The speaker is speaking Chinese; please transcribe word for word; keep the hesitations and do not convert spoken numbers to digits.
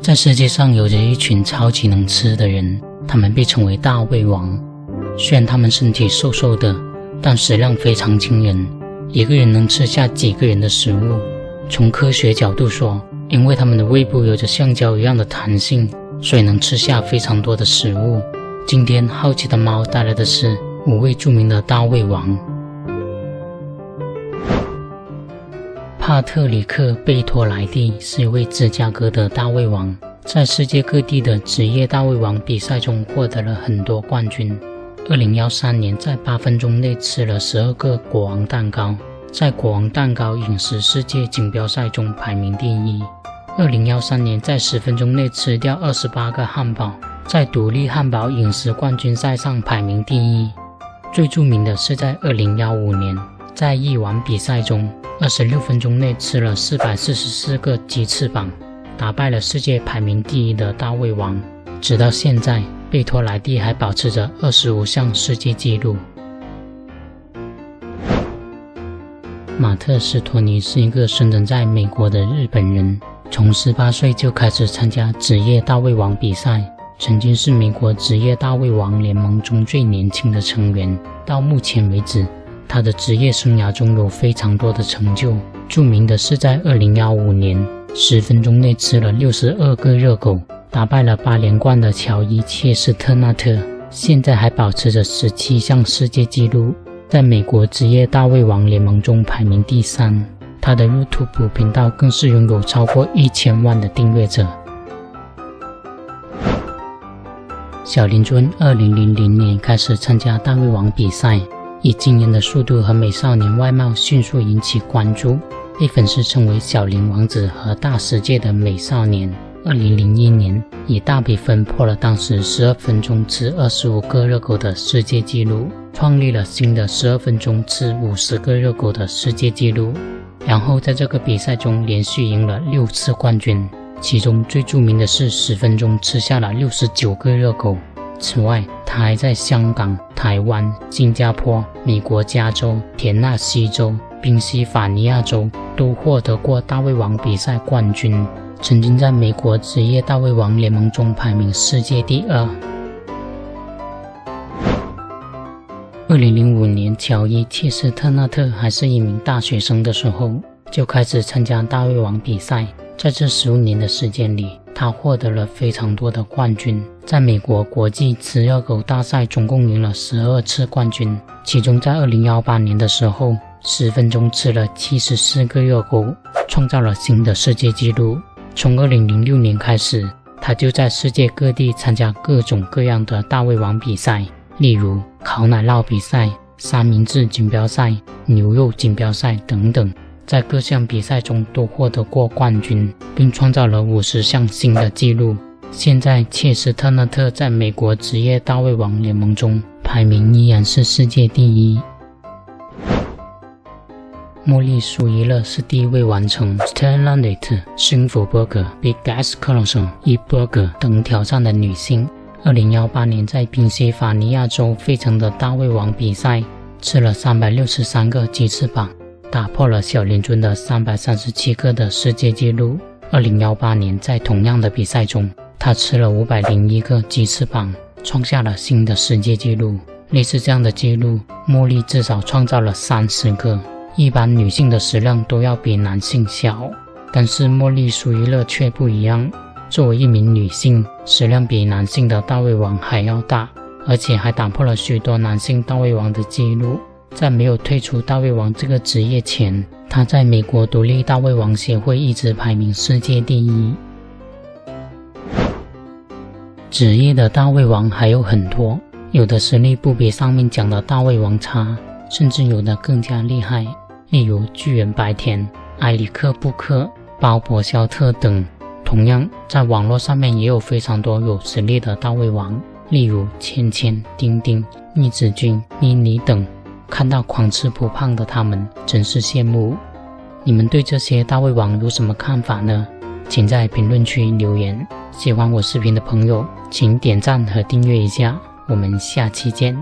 在世界上有着一群超级能吃的人，他们被称为大胃王。虽然他们身体瘦瘦的，但食量非常惊人，一个人能吃下几个人的食物。从科学角度说，因为他们的胃部有着橡胶一样的弹性，所以能吃下非常多的食物。今天好奇的猫带来的是五位著名的大胃王。帕特里克·贝托莱蒂是一位芝加哥的大胃王，在世界各地的职业大胃王比赛中获得了很多冠军。二零一三年，在八分钟内吃了十二个国王蛋糕，在国王蛋糕饮食世界锦标赛中排名第一。二零一三年，在十分钟内吃掉二十八个汉堡，在独立汉堡饮食冠军赛上排名第一。最著名的是在二零一五年，在一碗比赛中二十六分钟内吃了四百四十四个鸡翅膀，打败了世界排名第一的大胃王。直到现在，贝托莱蒂还保持着二十五项世界纪录。马特斯托尼是一个生长在美国的日本人，从十八岁就开始参加职业大胃王比赛，曾经是美国职业大胃王联盟中最年轻的成员。到目前为止，他的职业生涯中有非常多的成就，著名的是在二零一五年，十分钟内吃了六十二个热狗，打败了八连冠的乔伊·切斯特纳特，现在还保持着十七项世界纪录，在美国职业大胃王联盟中排名第三。他的 YouTube 频道更是拥有超过一千万的订阅者。小林尊二零零零年开始参加大胃王比赛，以惊人的速度和美少年外貌迅速引起关注，被粉丝称为小林王子和大食界的美少年。二零零一年，以大比分破了当时十二分钟吃二十五个热狗的世界纪录，创立了新的十二分钟吃五十个热狗的世界纪录，然后在这个比赛中连续赢了六次冠军，其中最著名的是十分钟吃下了六十九个热狗。此外，他还在香港、台湾、新加坡、美国加州、田纳西州、宾夕法尼亚州都获得过大胃王比赛冠军，曾经在美国职业大胃王联盟中排名世界第二。二零零五年，乔伊·切斯特纳特还是一名大学生的时候，就开始参加大胃王比赛。在这十五年的时间里，他获得了非常多的冠军，在美国国际吃热狗大赛总共赢了十二次冠军，其中在二零一八年的时候，十分钟吃了七十四个热狗，创造了新的世界纪录。从二零零六年开始，他就在世界各地参加各种各样的大胃王比赛，例如烤奶酪比赛、三明治锦标赛、牛肉锦标赛等等，在各项比赛中都获得过冠军，并创造了五十项新的纪录。现在，切斯特纳特在美国职业大胃王联盟中排名依然是世界第一。茉莉苏伊勒是第一位完成 Stellantis、幸福 Burger、Big Gas Collection、E Burger 等挑战的女性。二零一八年，在宾夕法尼亚州费城的大胃王比赛，吃了三百六十三个鸡翅膀，打破了小林尊的三百三十七个的世界纪录。二零一八年，在同样的比赛中，他吃了五百零一个鸡翅膀，创下了新的世界纪录。类似这样的纪录，茉莉至少创造了三十个。一般女性的食量都要比男性小，但是茉莉苏伊勒却不一样。作为一名女性，食量比男性的大胃王还要大，而且还打破了许多男性大胃王的纪录。在没有退出大胃王这个职业前，他在美国独立大胃王协会一直排名世界第一。职业的大胃王还有很多，有的实力不比上面讲的大胃王差，甚至有的更加厉害，例如巨人白田、埃里克·布克、鲍勃·肖特等。同样，在网络上面也有非常多有实力的大胃王，例如芊芊、丁丁、逆子君、妮妮等。看到狂吃不胖的他们，真是羡慕。你们对这些大胃王有什么看法呢？请在评论区留言。喜欢我视频的朋友，请点赞和订阅一下。我们下期见。